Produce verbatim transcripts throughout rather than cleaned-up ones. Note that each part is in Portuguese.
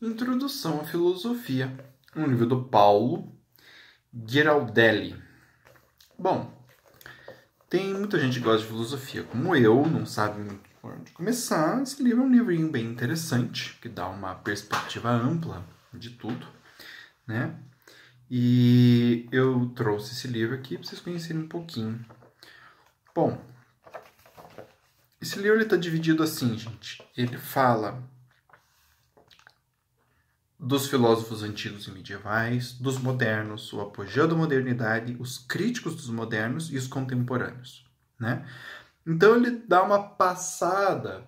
Introdução à Filosofia, um livro do Paulo Ghiraldelli. Bom, tem muita gente que gosta de filosofia, como eu, não sabe muito por onde começar. Esse livro é um livrinho bem interessante, que dá uma perspectiva ampla de tudo, né? E eu trouxe esse livro aqui para vocês conhecerem um pouquinho. Bom, esse livro está dividido assim, gente. Ele fala dos filósofos antigos e medievais, dos modernos, o apogeu da modernidade, os críticos dos modernos e os contemporâneos, né? Então ele dá uma passada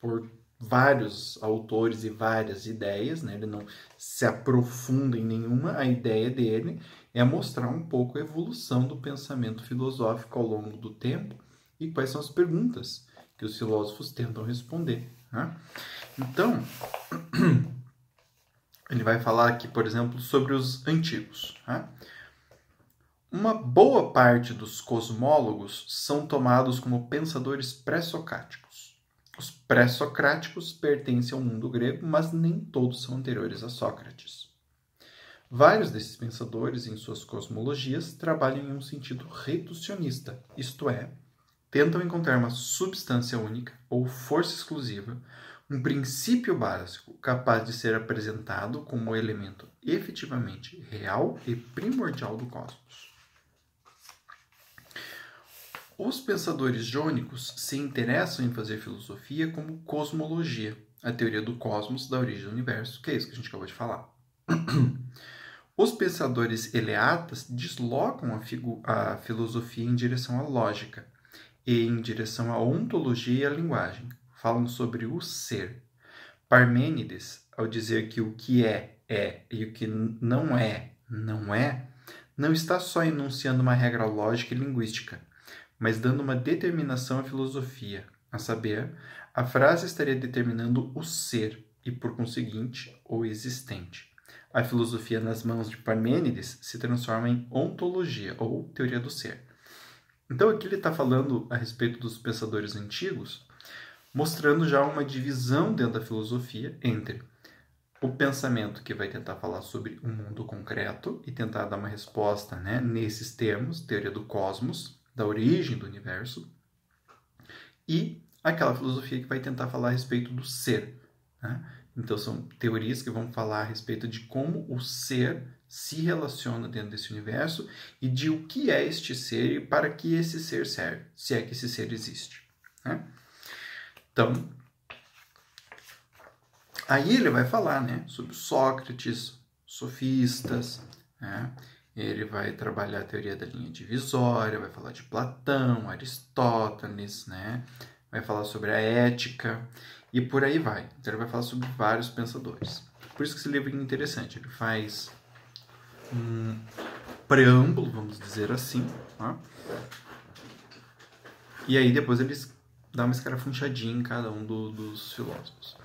por vários autores e várias ideias, né? Ele não se aprofunda em nenhuma. A ideia dele é mostrar um pouco a evolução do pensamento filosófico ao longo do tempo e quais são as perguntas que os filósofos tentam responder, né? Então, ele vai falar aqui, por exemplo, sobre os antigos, né? Uma boa parte dos cosmólogos são tomados como pensadores pré-socráticos. Os pré-socráticos pertencem ao mundo grego, mas nem todos são anteriores a Sócrates. Vários desses pensadores, em suas cosmologias, trabalham em um sentido reducionista, isto é, tentam encontrar uma substância única ou força exclusiva, um princípio básico capaz de ser apresentado como um elemento efetivamente real e primordial do cosmos. Os pensadores jônicos se interessam em fazer filosofia como cosmologia, a teoria do cosmos, da origem do universo, que é isso que a gente acabou de falar. Os pensadores eleatas deslocam a, figu- a filosofia em direção à lógica e em direção à ontologia e à linguagem. Falam sobre o ser. Parmênides, ao dizer que o que é, é, e o que não é, não é, não está só enunciando uma regra lógica e linguística, mas dando uma determinação à filosofia. A saber, a frase estaria determinando o ser, e por conseguinte, o existente. A filosofia nas mãos de Parmênides se transforma em ontologia, ou teoria do ser. Então aqui ele está falando a respeito dos pensadores antigos, mostrando já uma divisão dentro da filosofia entre o pensamento que vai tentar falar sobre o mundo concreto e tentar dar uma resposta, né, nesses termos, teoria do cosmos, da origem do universo, e aquela filosofia que vai tentar falar a respeito do ser, né? Então são teorias que vão falar a respeito de como o ser se relaciona dentro desse universo e de o que é este ser e para que esse ser serve, se é que esse ser existe, né? Então, aí ele vai falar, né, sobre Sócrates, sofistas, né? Ele vai trabalhar a teoria da linha divisória, vai falar de Platão, Aristóteles, né? Vai falar sobre a ética e por aí vai. Então ele vai falar sobre vários pensadores. Por isso que esse livro é interessante, ele faz um preâmbulo, vamos dizer assim, tá? E aí depois eles dá uma escarafunchadinha em cada um do, dos filósofos.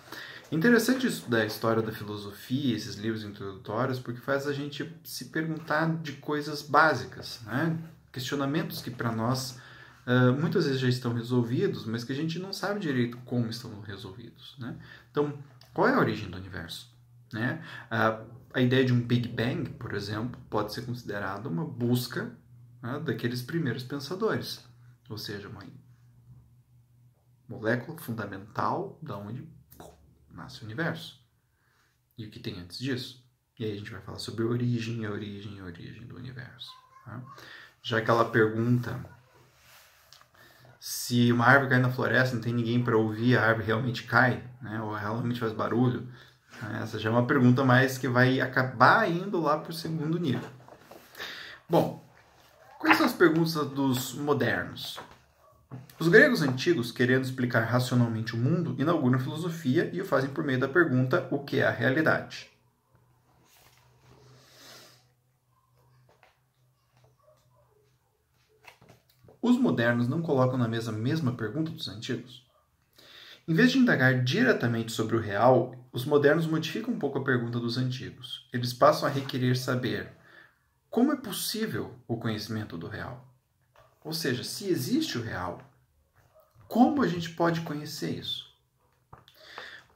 Interessante estudar a história da filosofia, esses livros introdutórios, porque faz a gente se perguntar de coisas básicas, né? Questionamentos que para nós uh, muitas vezes já estão resolvidos, mas que a gente não sabe direito como estão resolvidos, né? Então, qual é a origem do universo, né? Uh, a ideia de um Big Bang, por exemplo, pode ser considerada uma busca, né, daqueles primeiros pensadores, ou seja, uma molécula fundamental da onde nasce o universo. E o que tem antes disso? E aí a gente vai falar sobre a origem, a origem, a origem do universo, tá? Já que ela pergunta se uma árvore cai na floresta, não tem ninguém para ouvir, a árvore realmente cai, né? Ou ela realmente faz barulho, né? Essa já é uma pergunta mais que vai acabar indo lá para o segundo nível. Bom, quais são as perguntas dos modernos? Os gregos antigos, querendo explicar racionalmente o mundo, inauguram a filosofia e o fazem por meio da pergunta: o que é a realidade? Os modernos não colocam na mesa a mesma pergunta dos antigos? Em vez de indagar diretamente sobre o real, os modernos modificam um pouco a pergunta dos antigos. Eles passam a requerer saber como é possível o conhecimento do real. Ou seja, se existe o real, como a gente pode conhecer isso?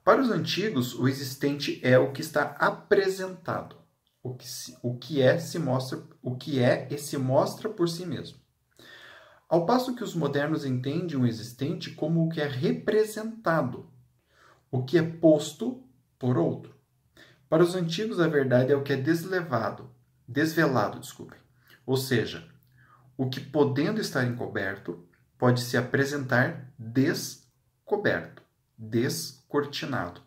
Para os antigos, o existente é o que está apresentado, o que, se, o que é se mostra, o que é e se mostra por si mesmo. Ao passo que os modernos entendem o existente como o que é representado, o que é posto por outro. Para os antigos, a verdade é o que é deslevado, desvelado, desculpem. Ou seja, o que, podendo estar encoberto, pode se apresentar descoberto, descortinado.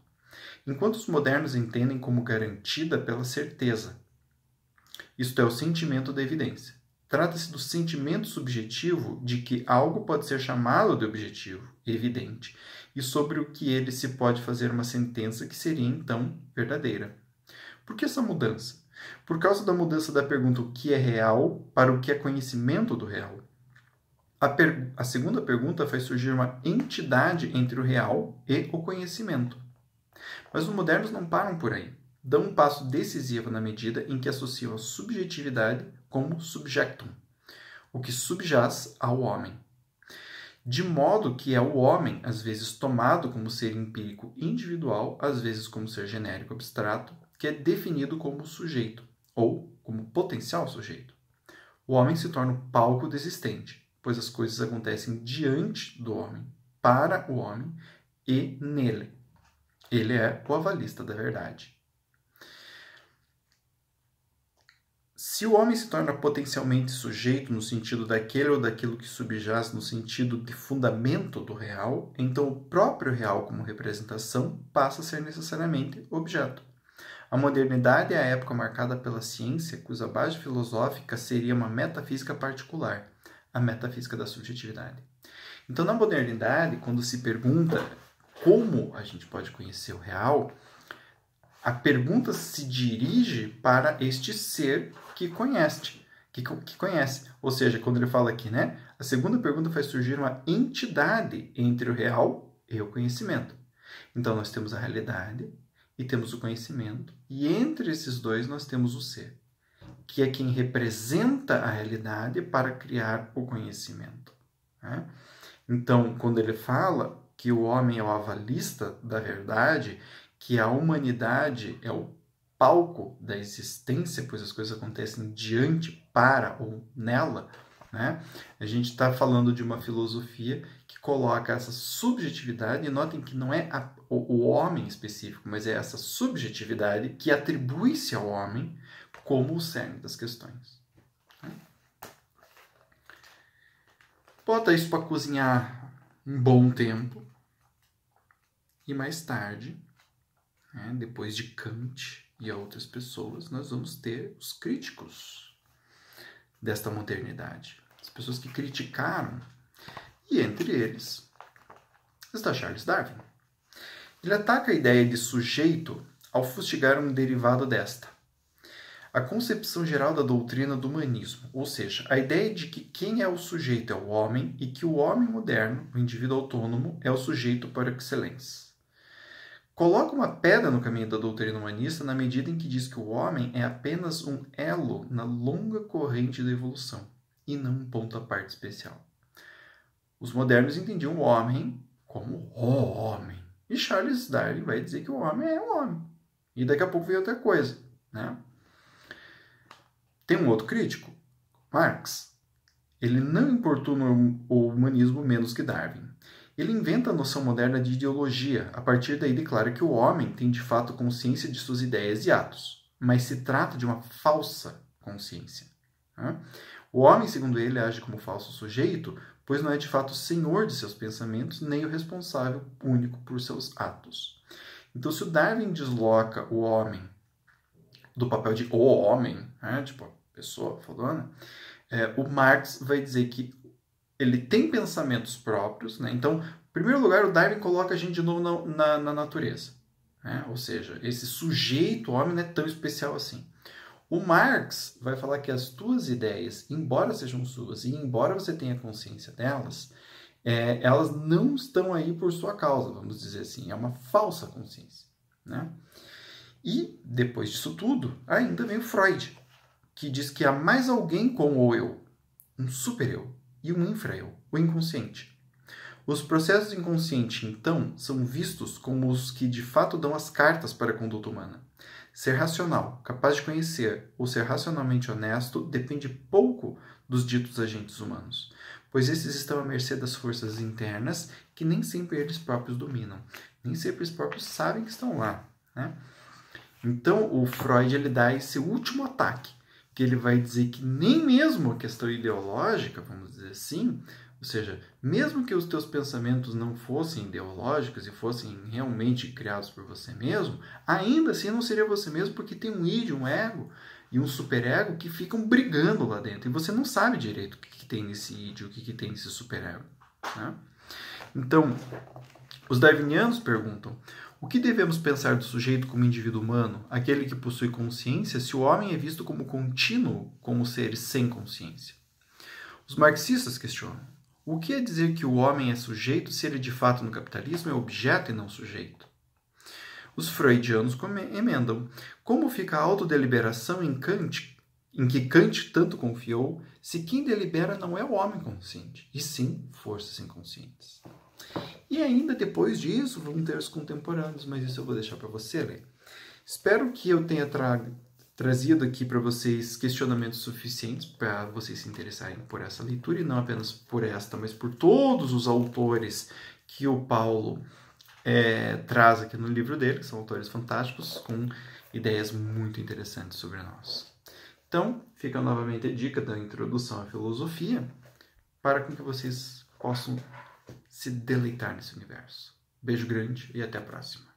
Enquanto os modernos entendem como garantida pela certeza. Isto é o sentimento da evidência. Trata-se do sentimento subjetivo de que algo pode ser chamado de objetivo, evidente, e sobre o que ele se pode fazer uma sentença que seria, então, verdadeira. Por que essa mudança? Por causa da mudança da pergunta o que é real para o que é conhecimento do real. A, per... A segunda pergunta faz surgir uma entidade entre o real e o conhecimento. Mas os modernos não param por aí. Dão um passo decisivo na medida em que associam a subjetividade como subjectum, o que subjaz ao homem. De modo que é o homem, às vezes tomado como ser empírico individual, às vezes como ser genérico abstrato, que é definido como sujeito, ou como potencial sujeito. O homem se torna o palco do existente, pois as coisas acontecem diante do homem, para o homem e nele. Ele é o avalista da verdade. Se o homem se torna potencialmente sujeito no sentido daquele ou daquilo que subjaz no sentido de fundamento do real, então o próprio real como representação passa a ser necessariamente objeto. A modernidade é a época marcada pela ciência, cuja base filosófica seria uma metafísica particular, a metafísica da subjetividade. Então, na modernidade, quando se pergunta como a gente pode conhecer o real, a pergunta se dirige para este ser que conhece, que, que conhece. Ou seja, quando ele fala aqui, né? A segunda pergunta faz surgir uma entidade entre o real e o conhecimento. Então, nós temos a realidade e temos o conhecimento, e entre esses dois nós temos o ser, que é quem representa a realidade para criar o conhecimento. Né? Então, quando ele fala que o homem é o avalista da verdade, que a humanidade é o palco da existência, pois as coisas acontecem diante, para ou nela, né? A gente está falando de uma filosofia que coloca essa subjetividade, e notem que não é a, o, o homem específico, mas é essa subjetividade que atribui-se ao homem como o cerne das questões. Né? Bota isso para cozinhar um bom tempo, e mais tarde, É, depois de Kant e outras pessoas, nós vamos ter os críticos desta modernidade. As pessoas que criticaram, e entre eles está Charles Darwin. Ele ataca a ideia de sujeito ao fustigar um derivado desta, a concepção geral da doutrina do humanismo, ou seja, a ideia de que quem é o sujeito é o homem e que o homem moderno, o indivíduo autônomo, é o sujeito por excelência. Coloca uma pedra no caminho da doutrina humanista na medida em que diz que o homem é apenas um elo na longa corrente da evolução, e não um ponto à parte especial. Os modernos entendiam o homem como o homem. E Charles Darwin vai dizer que o homem é o homem. E daqui a pouco vem outra coisa. Né? Tem um outro crítico, Marx. Ele não importuna o humanismo menos que Darwin. Ele inventa a noção moderna de ideologia. A partir daí declara que o homem tem de fato consciência de suas ideias e atos, mas se trata de uma falsa consciência. O homem, segundo ele, age como falso sujeito, pois não é de fato senhor de seus pensamentos, nem o responsável único por seus atos. Então, se o Darwin desloca o homem do papel de o homem, né, tipo a pessoa falando, é, o Marx vai dizer que ele tem pensamentos próprios, né? Então, em primeiro lugar, o Darwin coloca a gente de novo na, na, na natureza. Né? Ou seja, esse sujeito, o homem, não é tão especial assim. O Marx vai falar que as tuas ideias, embora sejam suas, e embora você tenha consciência delas, é, elas não estão aí por sua causa, vamos dizer assim. É uma falsa consciência. Né? E, depois disso tudo, ainda vem o Freud, que diz que há mais alguém com o eu, um super-eu, e um infra-eu, o inconsciente. Os processos inconscientes, então, são vistos como os que de fato dão as cartas para a conduta humana. Ser racional, capaz de conhecer, ou ser racionalmente honesto depende pouco dos ditos agentes humanos, pois esses estão à mercê das forças internas que nem sempre eles próprios dominam, nem sempre eles próprios sabem que estão lá, né? Então, o Freud ele dá esse último ataque, que ele vai dizer que nem mesmo a questão ideológica, vamos dizer assim, ou seja, mesmo que os teus pensamentos não fossem ideológicos e fossem realmente criados por você mesmo, ainda assim não seria você mesmo, porque tem um id, um ego e um superego que ficam brigando lá dentro. E você não sabe direito o que, que tem nesse id, o que, que tem nesse superego, né? Então, os darwinianos perguntam: o que devemos pensar do sujeito como indivíduo humano, aquele que possui consciência, se o homem é visto como contínuo, como seres sem consciência? Os marxistas questionam: o que é dizer que o homem é sujeito se ele de fato no capitalismo é objeto e não sujeito? Os freudianos emendam: como fica a autodeliberação em Kant, em que Kant tanto confiou, se quem delibera não é o homem consciente, e sim forças inconscientes? E ainda depois disso vão ter os contemporâneos, mas isso eu vou deixar para você ler. Espero que eu tenha tra trazido aqui para vocês questionamentos suficientes para vocês se interessarem por essa leitura, e não apenas por esta, mas por todos os autores que o Paulo é, traz aqui no livro dele, que são autores fantásticos, com ideias muito interessantes sobre nós. Então, fica novamente a dica da introdução à filosofia, para que vocês possam se deleitar nesse universo. Beijo grande e até a próxima.